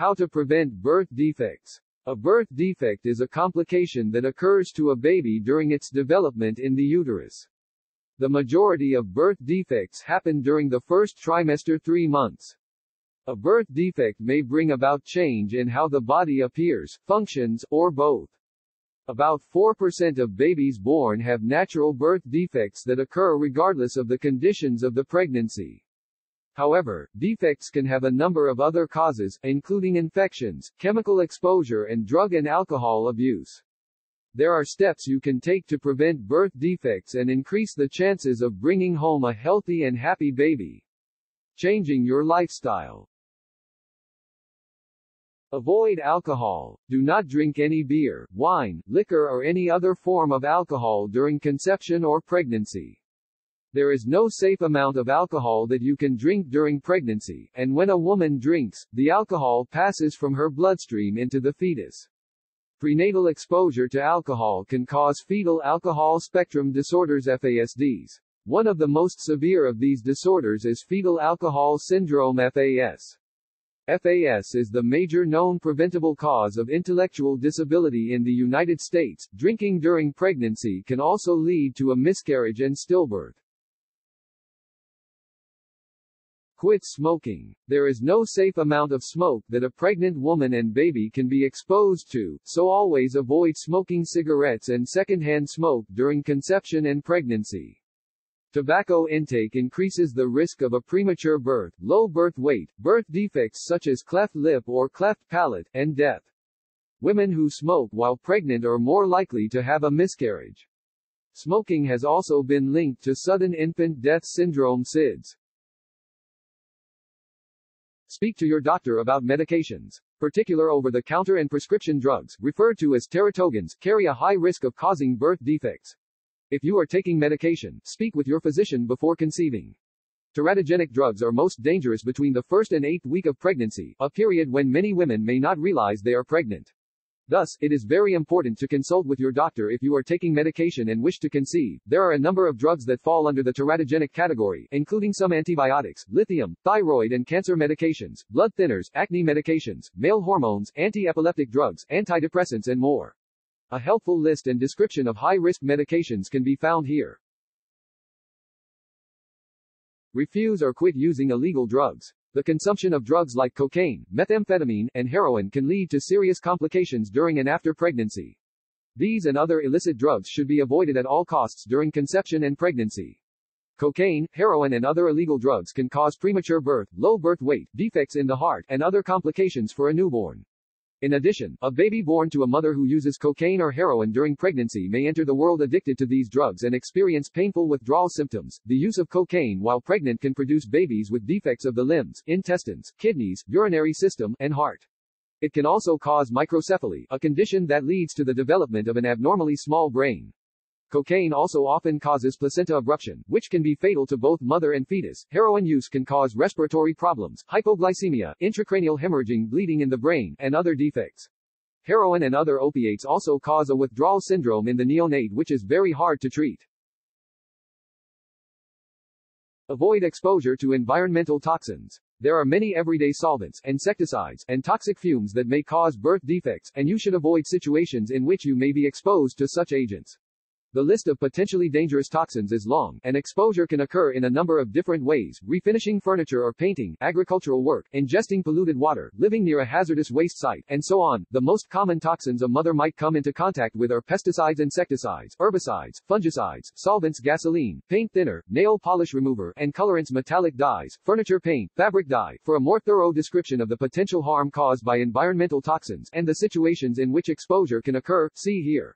How to prevent birth defects. A birth defect is a complication that occurs to a baby during its development in the uterus. The majority of birth defects happen during the first trimester 3 months. A birth defect may bring about change in how the body appears, functions, or both. About 4% of babies born have natural birth defects that occur regardless of the conditions of the pregnancy. However, defects can have a number of other causes, including infections, chemical exposure, and drug and alcohol abuse. There are steps you can take to prevent birth defects and increase the chances of bringing home a healthy and happy baby. Changing your lifestyle. Avoid alcohol. Do not drink any beer, wine, liquor, or any other form of alcohol during conception or pregnancy. There is no safe amount of alcohol that you can drink during pregnancy, and when a woman drinks, the alcohol passes from her bloodstream into the fetus. Prenatal exposure to alcohol can cause fetal alcohol spectrum disorders (FASDs). One of the most severe of these disorders is fetal alcohol syndrome (FAS). FAS is the major known preventable cause of intellectual disability in the United States. Drinking during pregnancy can also lead to a miscarriage and stillbirth. Quit smoking. There is no safe amount of smoke that a pregnant woman and baby can be exposed to, so always avoid smoking cigarettes and secondhand smoke during conception and pregnancy. Tobacco intake increases the risk of a premature birth, low birth weight, birth defects such as cleft lip or cleft palate, and death. Women who smoke while pregnant are more likely to have a miscarriage. Smoking has also been linked to sudden infant death syndrome (SIDS). Speak to your doctor about medications. Particular over-the-counter and prescription drugs, referred to as teratogens, carry a high risk of causing birth defects. If you are taking medication, speak with your physician before conceiving. Teratogenic drugs are most dangerous between the first and 8th week of pregnancy, a period when many women may not realize they are pregnant. Thus, it is very important to consult with your doctor if you are taking medication and wish to conceive. There are a number of drugs that fall under the teratogenic category, including some antibiotics, lithium, thyroid and cancer medications, blood thinners, acne medications, male hormones, anti-epileptic drugs, antidepressants and more. A helpful list and description of high-risk medications can be found here. Refuse or quit using illegal drugs. The consumption of drugs like cocaine, methamphetamine, and heroin can lead to serious complications during and after pregnancy. These and other illicit drugs should be avoided at all costs during conception and pregnancy. Cocaine, heroin, and other illegal drugs can cause premature birth, low birth weight, defects in the heart, and other complications for a newborn. In addition, a baby born to a mother who uses cocaine or heroin during pregnancy may enter the world addicted to these drugs and experience painful withdrawal symptoms. The use of cocaine while pregnant can produce babies with defects of the limbs, intestines, kidneys, urinary system, and heart. It can also cause microcephaly, a condition that leads to the development of an abnormally small brain. Cocaine also often causes placenta abruption, which can be fatal to both mother and fetus. Heroin use can cause respiratory problems, hypoglycemia, intracranial hemorrhaging, bleeding in the brain, and other defects. Heroin and other opiates also cause a withdrawal syndrome in the neonate, which is very hard to treat. Avoid exposure to environmental toxins. There are many everyday solvents, insecticides, and toxic fumes that may cause birth defects, and you should avoid situations in which you may be exposed to such agents. The list of potentially dangerous toxins is long, and exposure can occur in a number of different ways: refinishing furniture or painting, agricultural work, ingesting polluted water, living near a hazardous waste site, and so on. The most common toxins a mother might come into contact with are pesticides, insecticides, herbicides, fungicides, solvents, gasoline, paint thinner, nail polish remover, and colorants, metallic dyes, furniture paint, fabric dye. For a more thorough description of the potential harm caused by environmental toxins and the situations in which exposure can occur, see here.